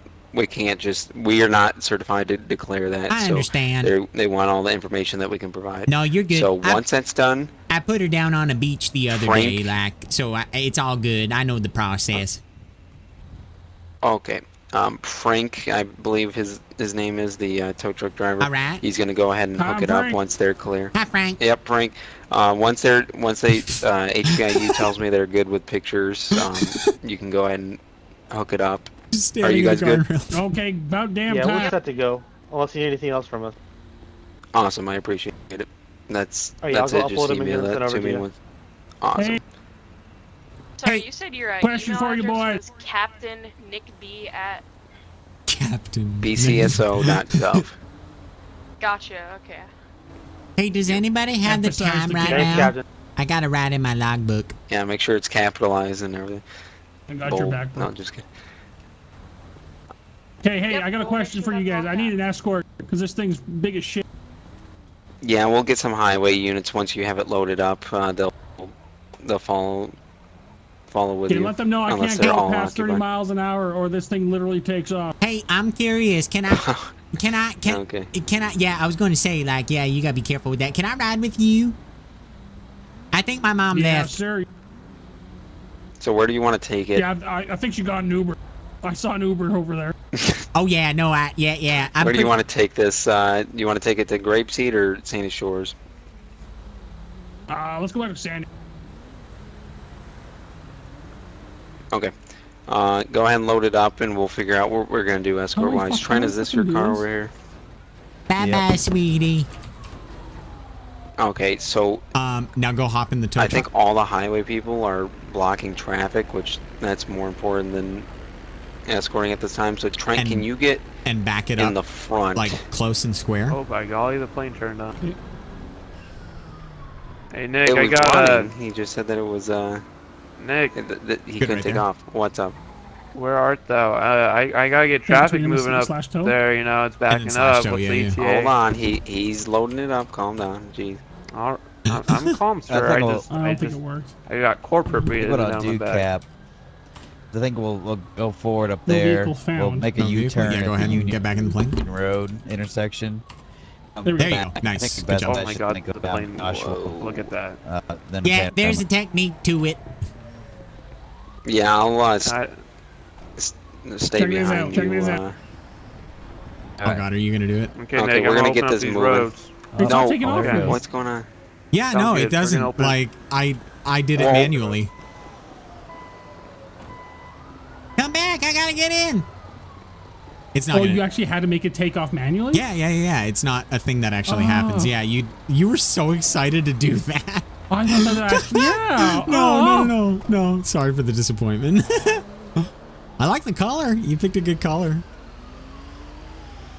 can't just are not certified to declare that. I understand. They want all the information that we can provide. No, you're good. So once that's done. I put her down on a beach the other day, it's all good. I know the process. Okay. Frank, I believe his name is the tow truck driver. All right. He's gonna go ahead and hook it up once they're clear. Hi, Frank. Yep, Frank. Once they HPIU tells me they're good with pictures, you can go ahead and hook it up. Are you guys good? Okay, about damn time. Yeah, we're set to go. Unless you need anything else from us. Awesome, I appreciate it. That's it. Just email that to me once. Awesome. Sorry, you said your email address was captainnickb@bcso.gov. Gotcha. Okay. Hey, does anybody have the time right now? I got to write in my logbook. Yeah, make sure it's capitalized and everything. I got your back. No, just kidding. Hey, I got a question for you guys. I need an escort because this thing's big as shit. Yeah, we'll get some highway units once you have it loaded up. They'll follow with you. Let them know I can't go past 30 miles an hour, or this thing literally takes off. Hey, I'm curious. Can I? Yeah, I was going to say yeah, you gotta be careful with that. Can I ride with you? I think my mom left. Sure. So where do you want to take it? Yeah, I think she got an Uber. I saw an Uber over there. Oh yeah, no, yeah. Where do you want to take this? Do you want to take it to Grapeseed or Sandy Shores? Let's go back to Sandy. Okay. Go ahead and load it up, and we'll figure out what we're gonna do escort-wise. Trent, is this your car over here? Bye, sweetie. Okay, so now go hop in the tow truck. I think all the highway people are blocking traffic, which that's more important than escorting at this time. So Trent, can you get and back it up in the front, like close and square? Oh by golly, the plane turned on. Hey Nick, I got a. He just said that it was Nick. He couldn't take off. What's up? Where art thou? I gotta get traffic moving up there. You know it's backing up. What's the ETA? Hold on, he's loading it up. Calm down, jeez. I'm calm, sir. I don't think it worked. I got corporate breathing down my back. I think we'll go forward up there. We'll make a U-turn. Yeah, go ahead and get back in the plane. Road intersection. There you go. Nice. Good job. Oh my God, the plane. Look at that. Yeah, there's a technique to it. Yeah, I'll stay behind you. Oh God, are you gonna do it? Okay, we're gonna get this moving. No, what's going on? Yeah, no, it doesn't. Like I did it manually. Come back! I gotta get in. It's not. Oh, you actually had to make it take off manually? Yeah. It's not a thing that actually happens. Yeah, you were so excited to do that. I don't know that actually. Yeah. No. Sorry for the disappointment. I like the color. You picked a good color.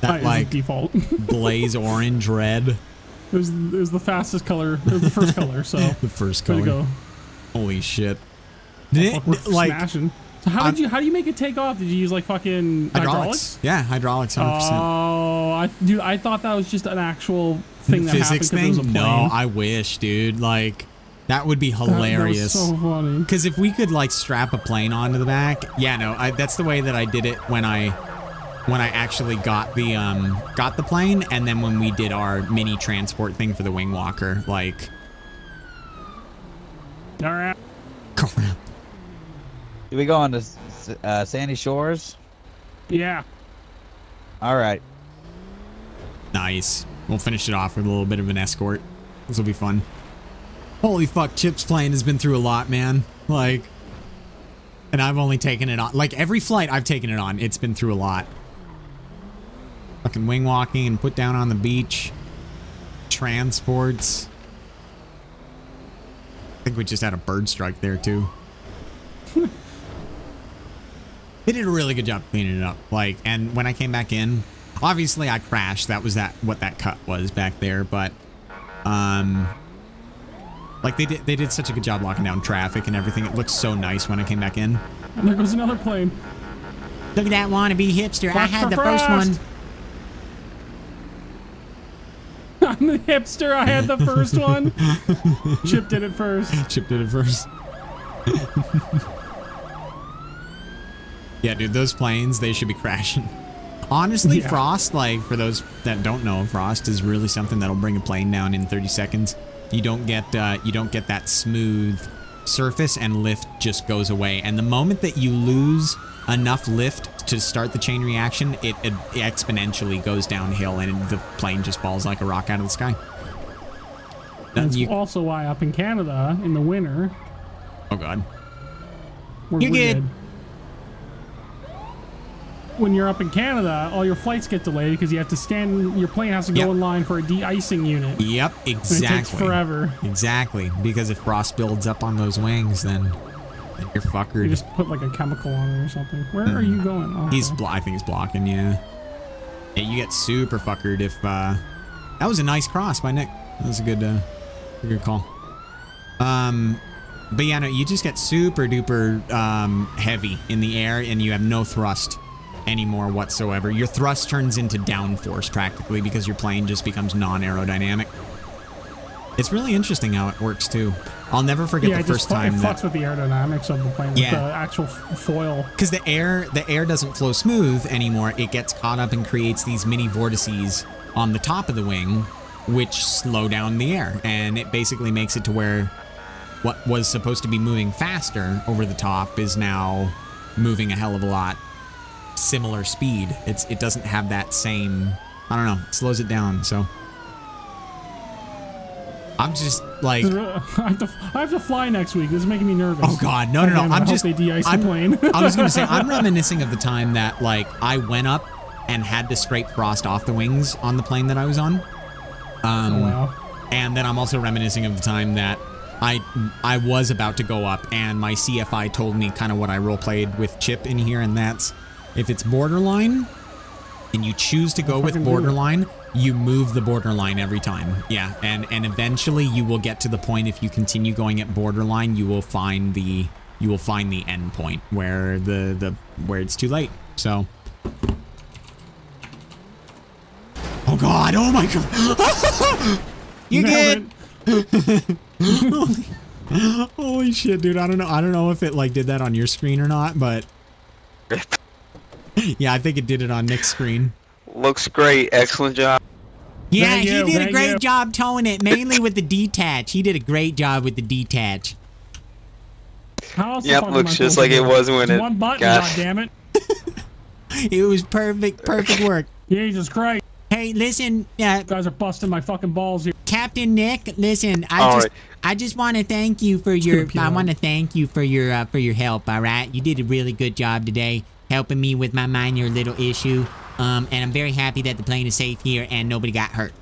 That like default blaze orange red. It was the fastest color. It was the first color. So the first color. Go. Holy shit! We're smashing. So how do you make it take off? Did you use like fucking hydraulics? Yeah, hydraulics. 100%. Oh, I thought that was just an actual thing that physics happened. Thing? No, I wish, dude. Like that would be hilarious. That was so funny. Because if we could like strap a plane onto the back, yeah, no, that's the way that I did it when I actually got the plane, and then when we did our mini transport thing for the wing walker, like. All right. Do we go on to Sandy Shores? Yeah. All right. Nice. We'll finish it off with a little bit of an escort. This will be fun. Holy fuck, Chip's plane has been through a lot, man. Like, and I've only taken it on. Like, every flight I've taken it on, it's been through a lot. Fucking wing walking and put down on the beach. Transports. I think we just had a bird strike there, too. They did a really good job cleaning it up. Like, and when I came back in, obviously I crashed. That was what that cut was back there. But, like they did such a good job locking down traffic and everything. It looked so nice when I came back in. And there goes another plane. Look at that wannabe hipster. I had the first one. I'm the hipster. I had the first one. Chip did it first. Chip did it first. Yeah, dude, those planes, they should be crashing. Honestly, yeah. Frost, like, for those that don't know, frost is really something that'll bring a plane down in 30 seconds. You don't get that smooth surface, and lift just goes away. And the moment that you lose enough lift to start the chain reaction, it exponentially goes downhill, and the plane just falls like a rock out of the sky. That's also why up in Canada, in the winter... Oh, God. You're good. When you're up in Canada, all your flights get delayed because you have to stand, your plane has to go in line for a de-icing unit. Yep, exactly. And it takes forever. Exactly, because if frost builds up on those wings, then you're fuckered. You just put like a chemical on it or something. Where are you going? Oh, I think he's blocking, yeah. Yeah, you get super fuckered if, that was a nice cross by Nick. That was a good call. But yeah, no, you just get super duper, heavy in the air, and you have no thrust anymore whatsoever. Your thrust turns into downforce practically because your plane just becomes non-aerodynamic. It's really interesting how it works too. I'll never forget the first time. It fucks with the aerodynamics of the plane, with the actual foil. Because the air doesn't flow smooth anymore. It gets caught up and creates these mini vortices on the top of the wing, which slow down the air, and it basically makes it to where what was supposed to be moving faster over the top is now moving a hell of a lot. Similar speed. It doesn't have that same, I don't know, it slows it down. So I'm just like, I have to fly next week. This is making me nervous. Oh God, no. I was gonna say, I'm reminiscing of the time that like I went up and had to scrape frost off the wings on the plane that I was on. Oh, wow. And then I'm also reminiscing of the time that I was about to go up and my CFI told me kind of what I role played with Chip in here, and that's if it's borderline and you choose to go with borderline, you move the borderline every time. Yeah, and eventually you will get to the point, if you continue going at borderline, you will find the end point where where it's too late. So oh God, oh my God. You good? Holy shit, dude. I don't know if it like did that on your screen or not, but yeah, I think it did it on Nick's screen. Looks great. Excellent job. Yeah, he did a great job towing it, mainly with the detach. He did a great job with the detach. Yep, looks just like it was when it... One button, goddammit. It was perfect work. Jesus Christ. Hey, listen... You guys are busting my fucking balls here. Captain Nick, listen, I just want to thank you for your help, all right? You did a really good job today. helping me with my minor little issue. And I'm very happy that the plane is safe here and nobody got hurt.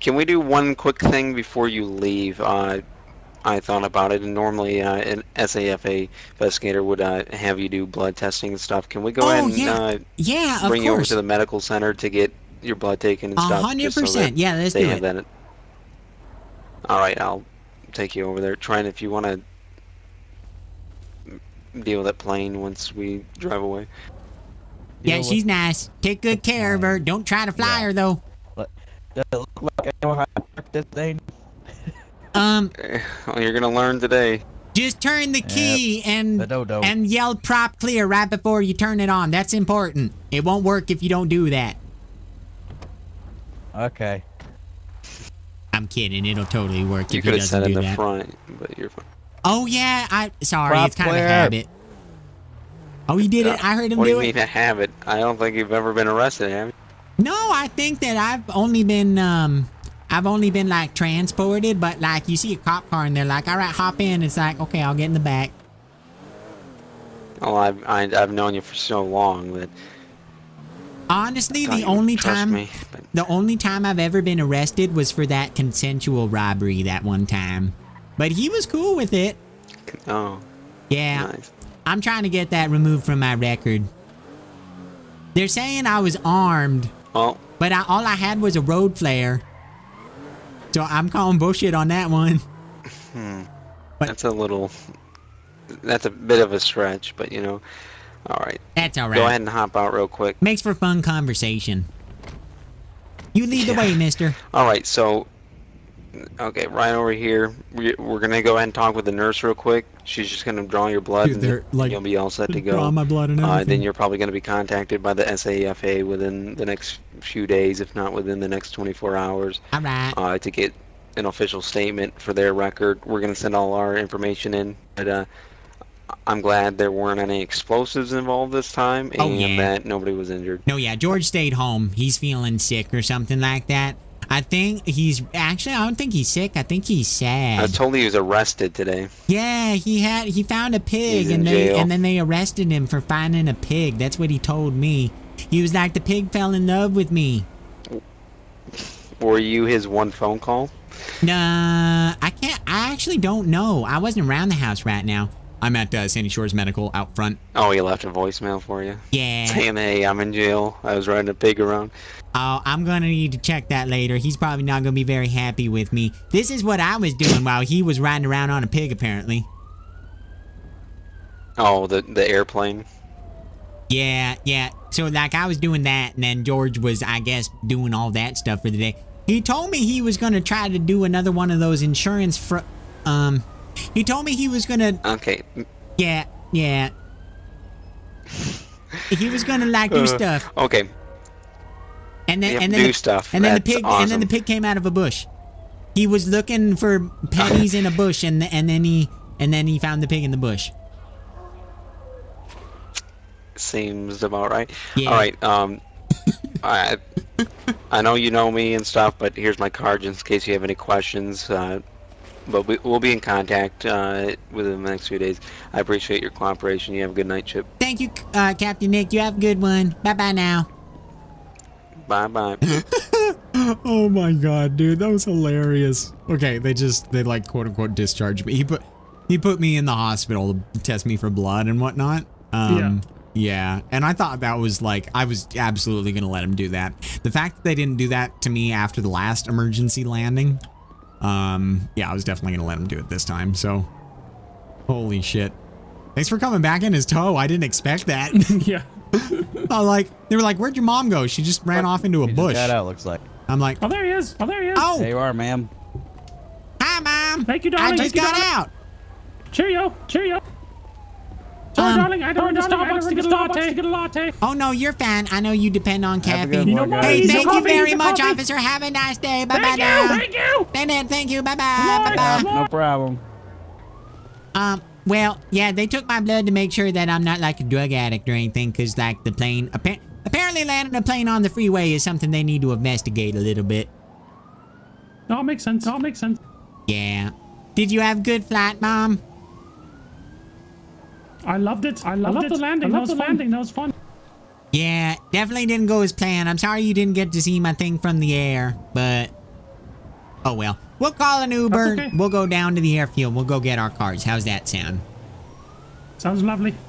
Can we do one quick thing before you leave? I thought about it, and normally an SAFA investigator would have you do blood testing and stuff. Can we go ahead and bring you over to the medical center to get your blood taken and stuff? 100%. Yeah, let's do it. All right, I'll take you over there. Trent, if you want to deal with that plane once we drive away. Yeah, she's nice. Take good care of her. Don't try to fly her, though. Does it look like I know how to work this thing? Well, you're gonna learn today. Just turn the key and yell prop clear right before you turn it on. That's important. It won't work if you don't do that. Okay. I'm kidding. It'll totally work if he doesn't do that. You could have said in the front, but you're fine. Oh yeah, sorry. Prop it's kind clear. Of a habit. Oh, he did it. I heard him do it. What do you mean a habit? I don't think you've ever been arrested, have you? No, I think that I've only been like transported, but like you see a cop car and they're like, all right, hop in. It's like, okay, I'll get in the back. Oh, I've known you for so long that. Honestly, the only time I've ever been arrested was for that consensual robbery that one time, but he was cool with it. Oh. Yeah. Nice. I'm trying to get that removed from my record. They're saying I was armed, but all I had was a road flare. So I'm calling bullshit on that one. But that's a bit of a stretch, but you know, all right. That's all right. Go ahead and hop out real quick. Makes for fun conversation. You lead the way, mister. All right, so, okay, right over here. We're going to go ahead and talk with the nurse real quick. She's just going to draw your blood, and like, you'll be all set to go. Draw my blood and everything. Then you're probably going to be contacted by the SAFA within the next few days, if not within the next 24 hours, all right. To get an official statement for their record. We're going to send all our information in. But I'm glad there weren't any explosives involved this time, and that nobody was injured. No, yeah, George stayed home. He's feeling sick or something like that. I think he's actually, I don't think he's sick. I think he's sad. I was told he was arrested today. Yeah, he found a pig and then they arrested him for finding a pig. That's what he told me. He was like, the pig fell in love with me. Were you his one phone call? Nah, I actually don't know. I wasn't around the house right now. I'm at Sandy Shores Medical out front. Oh, he left a voicemail for you? Yeah. Saying, hey, I'm in jail. I was riding a pig around. Oh, I'm going to need to check that later. He's probably not going to be very happy with me. This is what I was doing while he was riding around on a pig, apparently. Oh, the airplane? Yeah, yeah. So, like, I was doing that, and then George was, I guess, doing all that stuff for the day. He told me he was going to try to do another one of those insurance he told me he was gonna. Okay. Yeah, yeah. He was gonna like do stuff. Okay. And then do stuff. And then the pig. Awesome. And then the pig came out of a bush. He was looking for pennies in a bush, and then he found the pig in the bush. Seems about right. Yeah. All right. I know you know me and stuff, but here's my card just in case you have any questions. But we'll be in contact within the next few days. I appreciate your cooperation. You have a good night, Chip. Thank you, Captain Nick. You have a good one. Bye-bye now. Bye-bye. Oh, my God, dude. That was hilarious. Okay, they like, quote-unquote, discharged me. He put me in the hospital to test me for blood and whatnot. Yeah, and I thought that was like, I was absolutely going to let him do that. The fact that they didn't do that to me after the last emergency landing... yeah, I was definitely gonna let him do it this time, so. Holy shit. Thanks for coming back in his toe. I didn't expect that. Yeah. They were like, where'd your mom go? She just ran off into a bush. That out looks like. I'm like, oh, there he is. Oh, there he is. Oh. There you are, ma'am. Hi, Mom. Thank you, darling. I just got out. Cheerio. Cheerio. Sorry, darling. I don't Starbucks to get a latte. Oh, no, you're fine. I know you depend on caffeine. Hey, thank you very much, officer. Have a nice day. Bye-bye now. Thank you. Thank you. Bye-bye. Bye-bye. No problem. Well, yeah, they took my blood to make sure that I'm not like a drug addict or anything, because like the plane, apparently landing a plane on the freeway is something they need to investigate a little bit. That makes sense. That makes sense. Yeah. Did you have a good flight, Mom? I loved it. I loved the landing. That was fun. Yeah, definitely didn't go as planned. I'm sorry you didn't get to see my thing from the air, but oh well. We'll call an Uber. Okay. We'll go down to the airfield. We'll go get our cars. How's that sound? Sounds lovely.